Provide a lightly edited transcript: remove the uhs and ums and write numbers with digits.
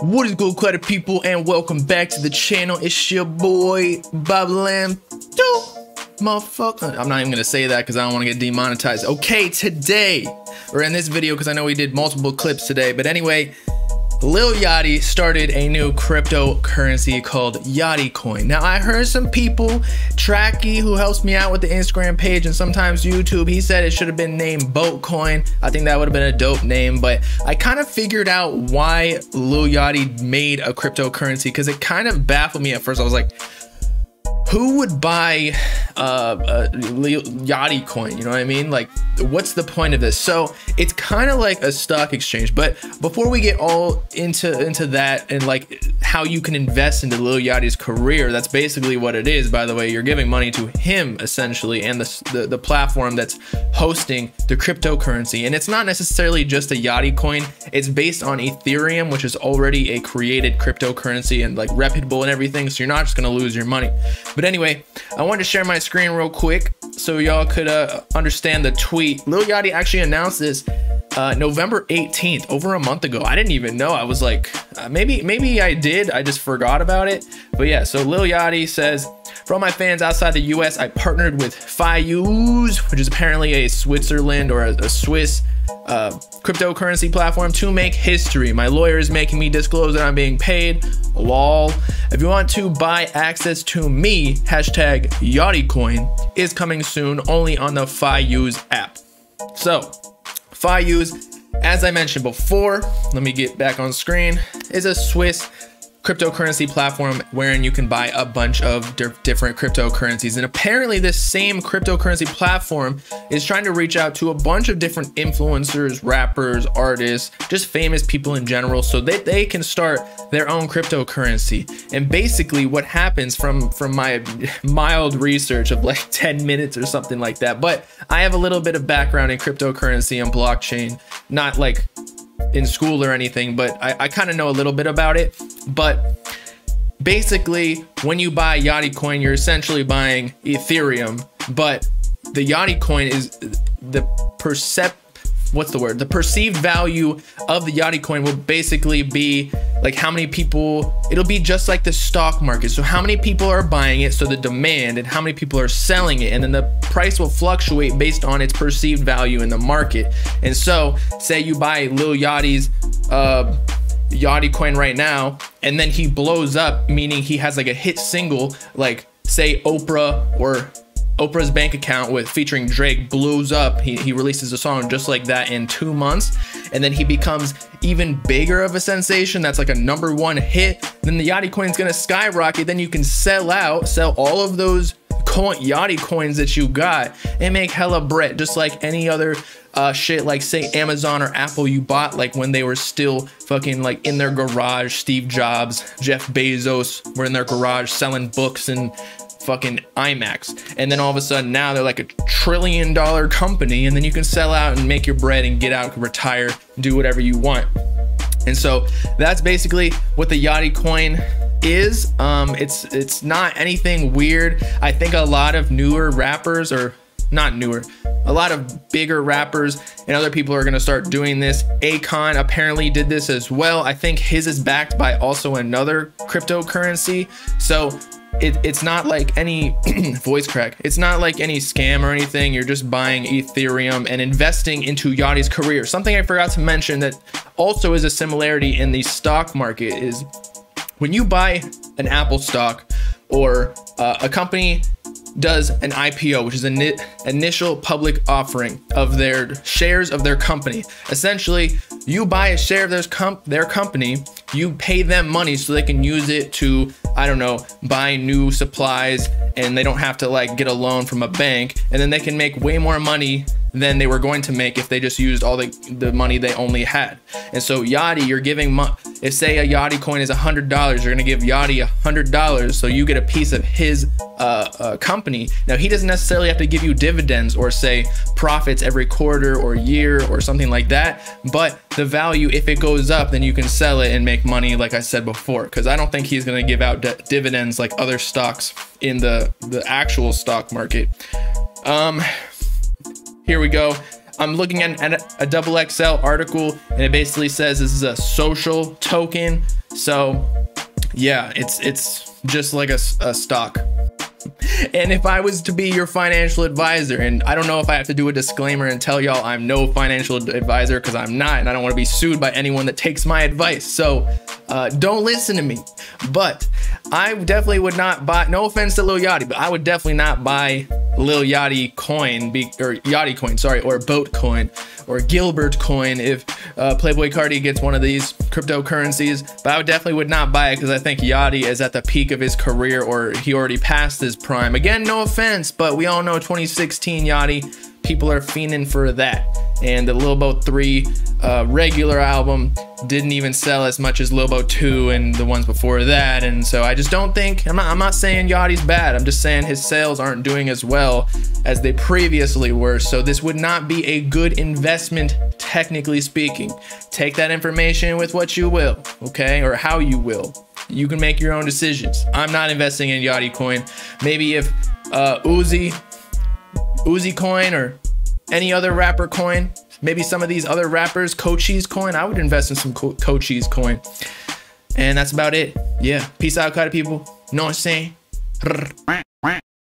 What is good, clutter people, and welcome back to the channel. It's your boy Bob Lamb. Motherfucker, I'm not even gonna say that because I don't want to get demonetized. Okay, today, or in this video, because I know we did multiple clips today, but anyway, Lil Yachty started a new cryptocurrency called Yachty Coin. Now, I heard some people, Tracky, who helps me out with the Instagram page and sometimes YouTube, he said it should have been named Boat Coin. I think that would have been a dope name, but I kind of figured out why Lil Yachty made a cryptocurrency because it kind of baffled me at first. I was like, who would buy Yachty Coin? You know what I mean? Like, what's the point of this? So it's kind of like a stock exchange. But before we get all into that and like how you can invest into Lil Yachty's career, that's basically what it is. By the way, you're giving money to him essentially, and the platform that's hosting the cryptocurrency. And it's not necessarily just a Yachty Coin. It's based on Ethereum, which is already a created cryptocurrency and like reputable and everything. So you're not just gonna lose your money. But anyway, I wanted to share my screen real quick so y'all could understand the tweet. Lil Yachty actually announced this November 18th, over a month ago. I didn't even know. I was like, maybe I did. I just forgot about it. But yeah, so Lil Yachty says, for all my fans outside the US, I partnered with FiUse, which is apparently a Switzerland or a Swiss cryptocurrency platform, to make history. My lawyer is making me disclose that I'm being paid. Lol. If you want to buy access to me, hashtag Yachty Coin is coming soon, only on the FiUse app. So FiUse, as I mentioned before, let me get back on screen, is a Swiss cryptocurrency platform wherein you can buy a bunch of different cryptocurrencies. And apparently this same cryptocurrency platform is trying to reach out to a bunch of different influencers, rappers, artists, just famous people in general, so that they can start their own cryptocurrency. And basically what happens from my mild research of like 10 minutes or something like that, but I have a little bit of background in cryptocurrency and blockchain, not like in school or anything, but I kind of know a little bit about it. But basically, when you buy Yachty Coin, you're essentially buying Ethereum, but the Yachty Coin is the perceived value of the Yachty Coin will basically be like how many people, it'll be just like the stock market. So how many people are buying it, so the demand, and how many people are selling it, and then the price will fluctuate based on its perceived value in the market. And so say you buy Lil Yachty's Yachty Coin right now, and then he blows up, meaning he has like a hit single, like say Oprah or Oprah's Bank Account with featuring Drake blows up. He releases a song just like that in 2 months, and then he becomes even bigger of a sensation. That's like a #1 hit. Then the Yachty Coin's gonna skyrocket. Then you can sell all of those Yachty Coins that you got and make hella bread, just like any other shit, like say Amazon or Apple you bought like when they were still fucking like in their garage. Steve Jobs, Jeff Bezos were in their garage selling books and fucking IMAX, and then all of a sudden now they're like a $1 trillion company, and then you can sell out and make your bread and get out, retire, do whatever you want. And so that's basically what the Yachty Coin is. It's not anything weird. I think a lot of newer rappers, or not newer, a lot of bigger rappers and other people are gonna start doing this. Akon apparently did this as well. I think his is backed by also another cryptocurrency. So it's not like any voice crack. It's not like any scam or anything. You're just buying Ethereum and investing into Yachty's career. Something I forgot to mention that also is a similarity in the stock market is when you buy an Apple stock or a company does an IPO, which is an initial public offering of their shares of their company. Essentially, you buy a share of their company, you pay them money so they can use it to, I don't know, buy new supplies, and they don't have to like get a loan from a bank, and then they can make way more money than they were going to make if they just used all the money they only had. And so Yachty, you're giving money. If say a Yachty Coin is $100, you're gonna give Yachty $100, so you get a piece of his company. Now he doesn't necessarily have to give you dividends or say profits every quarter or year or something like that, but the value, if it goes up, then you can sell it and make money, like I said before, because I don't think he's gonna give out dividends like other stocks in the actual stock market. Here we go. I'm looking at a XXL article, and it basically says this is a social token. So yeah, it's just like a stock. And if I was to be your financial advisor, and I don't know if I have to do a disclaimer and tell y'all I'm no financial advisor, because I'm not, and I don't want to be sued by anyone that takes my advice. So don't listen to me. But I definitely would not buy, no offense to Lil Yachty, but I would definitely not buy Lil Yachty Coin, or Yachty Coin, sorry, or Boat Coin, or Gilbert Coin if Playboy Cardi gets one of these cryptocurrencies. But I would definitely not buy it, because I think Yachty is at the peak of his career, or he already passed his prime. Again, no offense, but we all know 2016 Yachty, people are fiending for that. And the Lil Boat 3 regular album didn't even sell as much as Lil Boat 2 and the ones before that. And so I just don't think, I'm not saying Yachty's bad. I'm just saying his sales aren't doing as well as they previously were. So this would not be a good investment, technically speaking. Take that information with what you will, okay? Or how you will. You can make your own decisions. I'm not investing in Yachty Coin. Maybe if Uzi Coin, or any other rapper coin, maybe some of these other rappers, Cochise Coin, I would invest in some Cochise Coin. And that's about it. Yeah. Peace out, Cardi people. Know what I'm saying?